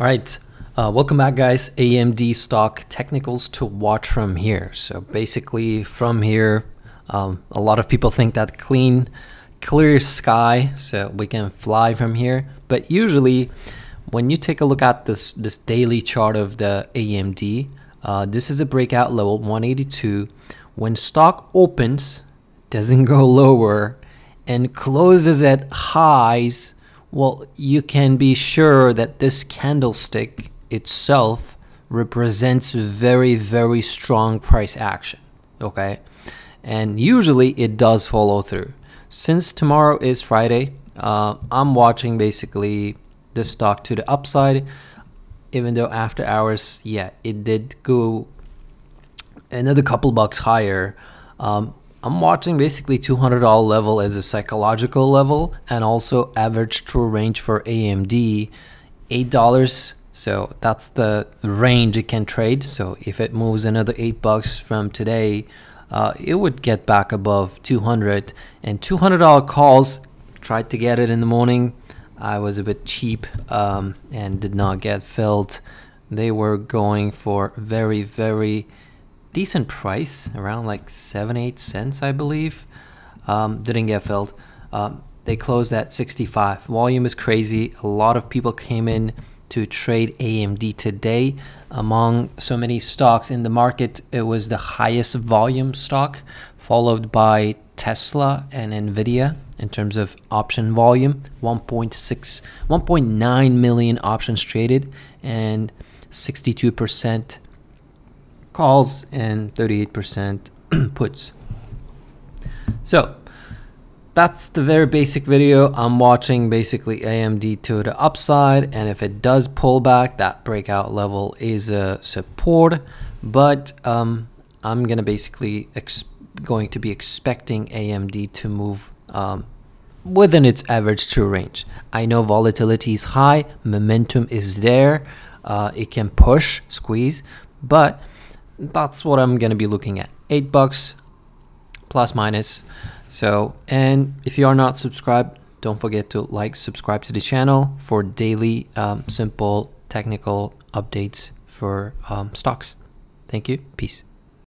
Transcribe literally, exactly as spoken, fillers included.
All right, uh, welcome back guys. A M D stock technicals to watch from here. So basically from here, um, a lot of people think that clean, clear sky, so we can fly from here. But usually when you take a look at this, this daily chart of the A M D, uh, this is a breakout level one eighty-two. When stock opens, doesn't go lower and closes at highs, well, you can be sure that this candlestick itself represents very, very strong price action, okay? And usually it does follow through. Since tomorrow is Friday, uh, I'm watching basically the stock to the upside, even though after hours, yeah, it did go another couple bucks higher. Um, I'm watching basically two hundred dollar level as a psychological level and also average true range for A M D, eight dollars. So that's the range it can trade. So if it moves another eight bucks from today, uh, it would get back above two hundred. And two hundred dollar calls, tried to get it in the morning. I was a bit cheap um, and did not get filled. They were going for very, very decent price, around like seven, eight cents, I believe. Um, didn't get filled. Um, they closed at sixty-five. Volume is crazy. A lot of people came in to trade A M D today. Among so many stocks in the market, it was the highest volume stock, followed by Tesla and Nvidia in terms of option volume. one point six, one point nine million options traded and sixty-two percent calls and thirty-eight percent puts. So that's the very basic video. I'm watching basically A M D to the upside, and if it does pull back, that breakout level is a support. But um, I'm gonna basically ex going to be expecting A M D to move um, within its average true range. I know volatility is high, momentum is there, uh, it can push, squeeze, but that's what I'm gonna be looking at. Eight bucks plus minus. So, and if you are not subscribed, don't forget to like, subscribe to the channel for daily um, simple technical updates for um, stocks. Thank you. Peace.